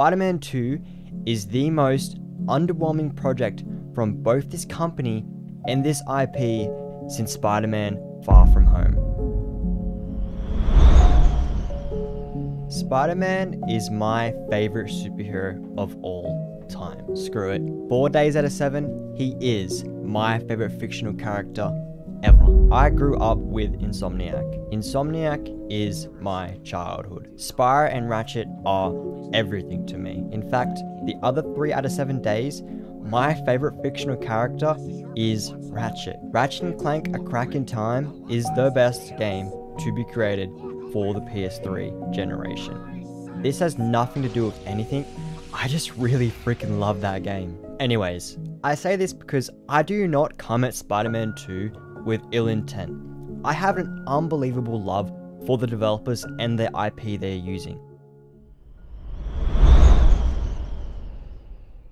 Spider-Man 2 is the most underwhelming project from both this company and this IP since Spider-Man Far From Home. Spider-Man is my favorite superhero of all time. Screw it. 4 days out of 7, he is my favorite fictional character ever. I grew up with Insomniac. Insomniac is my childhood. Spyro and Ratchet are everything to me. In fact, the other 3 out of 7 days, my favorite fictional character is Ratchet. Ratchet and Clank: A Crack in Time is the best game to be created for the PS3 generation. This has nothing to do with anything. I just really freaking love that game. Anyways, I say this because I do not come at Spider-Man 2 with ill intent. I have an unbelievable love for the developers and the IP they're using.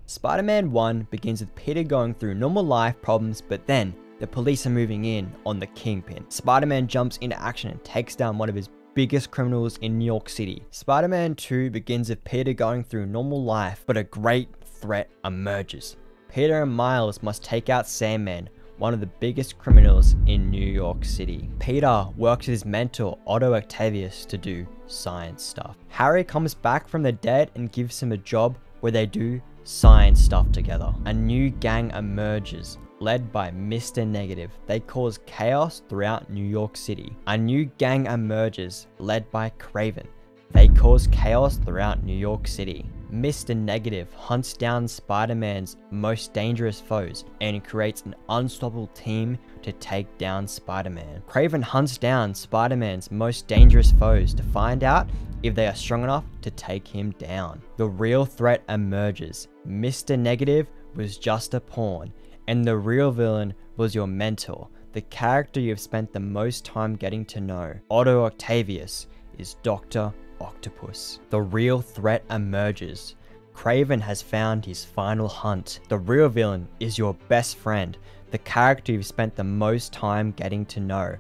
Spider-Man 1 begins with Peter going through normal life problems, but then the police are moving in on the Kingpin. Spider-Man jumps into action and takes down one of his biggest criminals in New York City. Spider-Man 2 begins with Peter going through normal life, but a great threat emerges. Peter and Miles must take out Sandman, one of the biggest criminals in New York City. Peter works with his mentor, Otto Octavius, to do science stuff. Harry comes back from the dead and gives him a job where they do science stuff together. A new gang emerges, led by Mr. Negative. They cause chaos throughout New York City. A new gang emerges, led by Kraven. They cause chaos throughout New York City. Mr. Negative hunts down Spider-Man's most dangerous foes and creates an unstoppable team to take down Spider-Man. Kraven hunts down Spider-Man's most dangerous foes to find out if they are strong enough to take him down. The real threat emerges. Mr. Negative was just a pawn, and the real villain was your mentor, the character you've spent the most time getting to know. Otto Octavius is Dr. Octopus. The real threat emerges. Kraven has found his final hunt. The real villain is your best friend, the character you've spent the most time getting to know.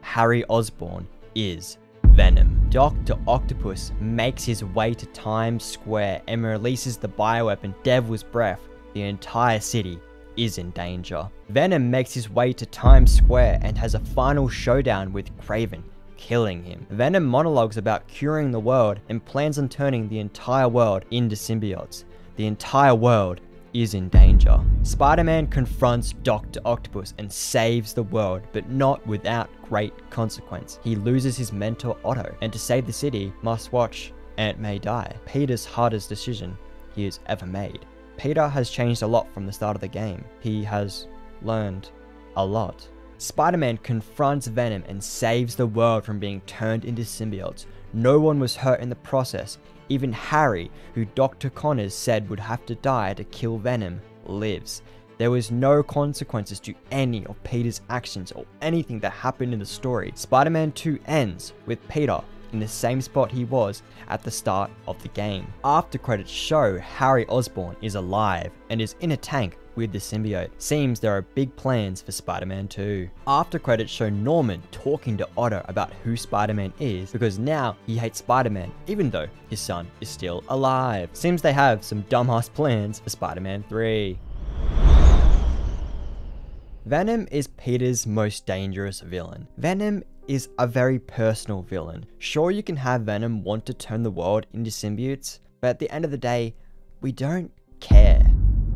Harry Osborn is Venom. Dr. Octopus makes his way to Times Square and releases the bioweapon Devil's Breath. The entire city is in danger. Venom makes his way to Times Square and has a final showdown with Kraven, killing him. Venom monologues about curing the world and plans on turning the entire world into symbiotes. The entire world is in danger. Spider-Man confronts Dr. Octopus and saves the world, but not without great consequence. He loses his mentor Otto, and to save the city, must watch Aunt May die. Peter's hardest decision he has ever made. Peter has changed a lot from the start of the game. He has learned a lot. Spider-Man confronts Venom and saves the world from being turned into symbiotes. No one was hurt in the process. Even Harry, who Dr. Connors said would have to die to kill Venom, lives. There was no consequences to any of Peter's actions or anything that happened in the story. Spider-Man 2 ends with Peter in the same spot he was at the start of the game. After credits show Harry Osborn is alive and is in a tank with the symbiote. Seems there are big plans for Spider-Man 2. After credits show Norman talking to Otto about who Spider-Man is, because now he hates Spider-Man even though his son is still alive. Seems they have some dumbass plans for Spider-Man 3. Venom is Peter's most dangerous villain. Venom is a very personal villain. Sure, you can have Venom want to turn the world into symbiotes, but at the end of the day, we don't care.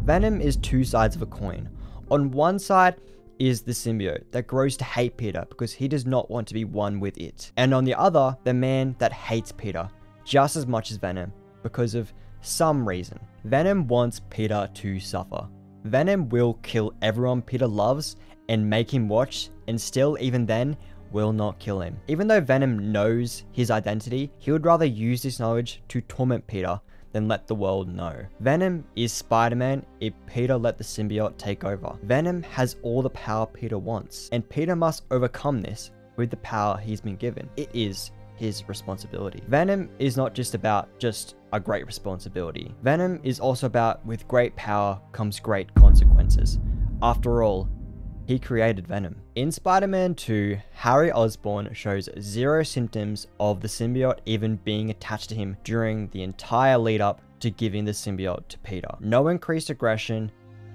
Venom is two sides of a coin. On one side is the symbiote that grows to hate Peter because he does not want to be one with it. And on the other, the man that hates Peter just as much as Venom because of some reason. Venom wants Peter to suffer. Venom will kill everyone Peter loves and make him watch, and still even then will not kill him. Even though Venom knows his identity, he would rather use this knowledge to torment Peter then let the world know. Venom is Spider-Man if Peter let the symbiote take over. Venom has all the power Peter wants, and Peter must overcome this with the power he's been given. It is his responsibility. Venom is not just about a great responsibility. Venom is also about with great power comes great consequences. After all, he created Venom. In Spider-Man 2, Harry Osborn shows zero symptoms of the symbiote even being attached to him during the entire lead up to giving the symbiote to Peter. No increased aggression,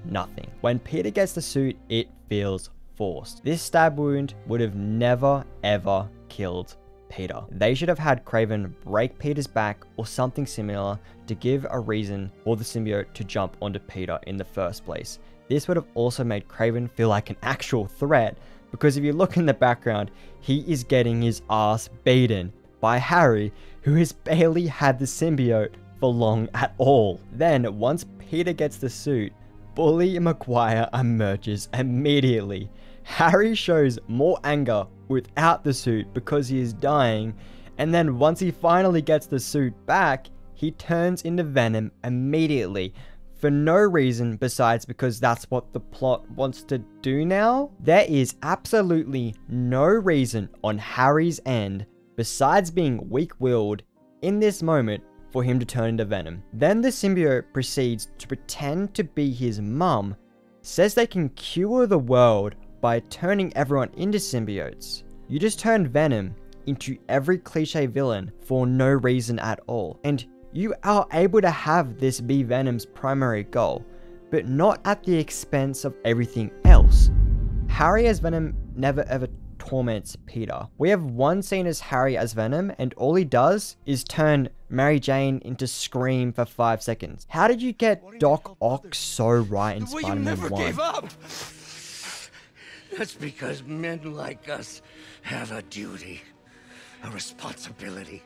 nothing. When Peter gets the suit, it feels forced. This stab wound would have never, ever killed Peter. They should have had Kraven break Peter's back or something similar to give a reason for the symbiote to jump onto Peter in the first place. This would have also made Kraven feel like an actual threat, because if you look in the background, he is getting his ass beaten by Harry, who has barely had the symbiote for long at all. Then, once Peter gets the suit, Bully Maguire emerges immediately. Harry shows more anger without the suit because he is dying, and then once he finally gets the suit back, he turns into Venom immediately, for no reason besides because that's what the plot wants to do now. There is absolutely no reason on Harry's end, besides being weak-willed in this moment, for him to turn into Venom. Then the symbiote proceeds to pretend to be his mum, says they can cure the world by turning everyone into symbiotes. You just turned Venom into every cliche villain for no reason at all, and you are able to have this be Venom's primary goal, but not at the expense of everything else. Harry as Venom never ever torments Peter. We have one scene as Harry as Venom, and all he does is turn Mary Jane into Scream for 5 seconds. How did you get Doc Ock so right in Spider-Man 1? Gave up. That's because men like us have a duty, a responsibility,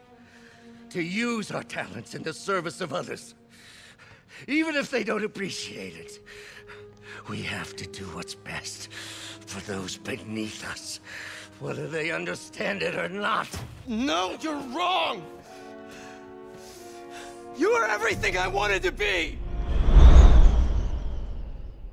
to use our talents in the service of others. Even if they don't appreciate it, we have to do what's best for those beneath us, whether they understand it or not. No, you're wrong! You are everything I wanted to be!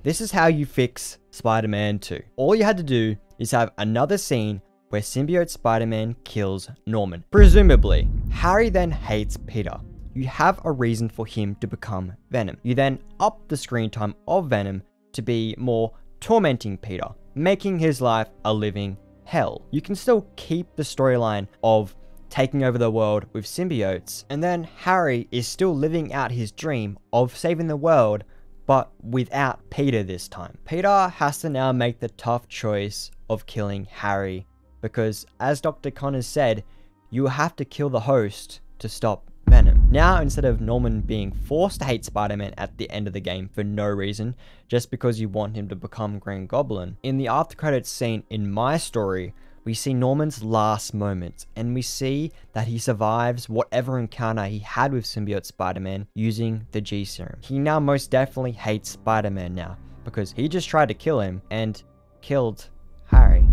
This is how you fix Spider-Man 2. All you had to do is have another scene where symbiote Spider-Man kills Norman. Presumably, Harry then hates Peter. You have a reason for him to become Venom. You then up the screen time of Venom to be more tormenting Peter, making his life a living hell. You can still keep the storyline of taking over the world with symbiotes, and then Harry is still living out his dream of saving the world, but without Peter this time. Peter has to now make the tough choice of killing Harry, because as Dr. Connors said, you have to kill the host to stop Venom. Now, instead of Norman being forced to hate Spider-Man at the end of the game for no reason, just because you want him to become Green Goblin, in the after credits scene in my story, we see Norman's last moments, and we see that he survives whatever encounter he had with symbiote Spider-Man using the G-Serum. He now most definitely hates Spider-Man now, because he just tried to kill him and killed Harry.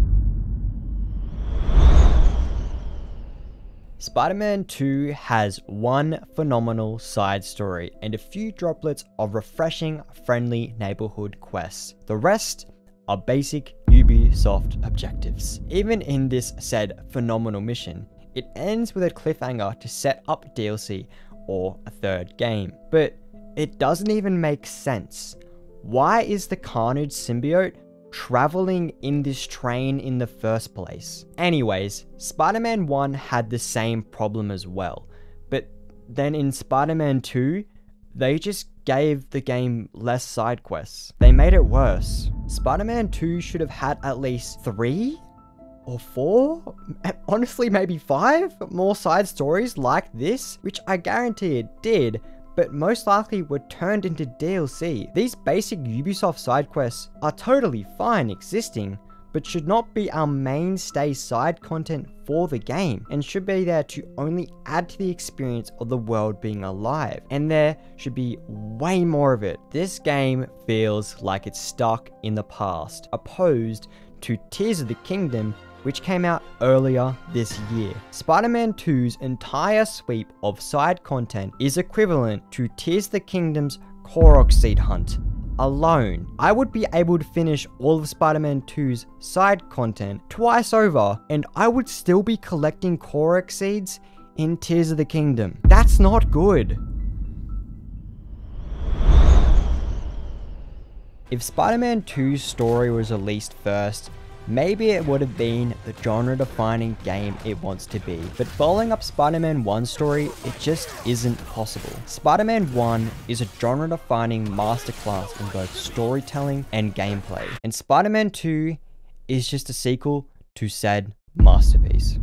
Spider-Man 2 has one phenomenal side story and a few droplets of refreshing, friendly neighborhood quests. The rest are basic Ubisoft objectives. Even in this said phenomenal mission, it ends with a cliffhanger to set up DLC or a third game. But it doesn't even make sense. Why is the Carnage symbiote traveling in this train in the first place? Anyways, Spider-Man 1 had the same problem as well, but then in Spider-Man 2, they just gave the game less side quests. They made it worse. Spider-Man 2 should have had at least 3 or 4, honestly maybe 5 more side stories like this, which I guarantee it did, but most likely were turned into DLC. These basic Ubisoft side quests are totally fine existing, but should not be our mainstay side content for the game, and should be there to only add to the experience of the world being alive, and there should be way more of it. This game feels like it's stuck in the past, opposed to Tears of the Kingdom, which came out earlier this year. Spider-Man 2's entire sweep of side content is equivalent to Tears of the Kingdom's Korok seed hunt alone. I would be able to finish all of Spider-Man 2's side content twice over, and I would still be collecting Korok seeds in Tears of the Kingdom. That's not good. If Spider-Man 2's story was released first, maybe it would have been the genre-defining game it wants to be. But following up Spider-Man 1's story, it just isn't possible. Spider-Man 1 is a genre-defining masterclass in both storytelling and gameplay, and Spider-Man 2 is just a sequel to said masterpiece.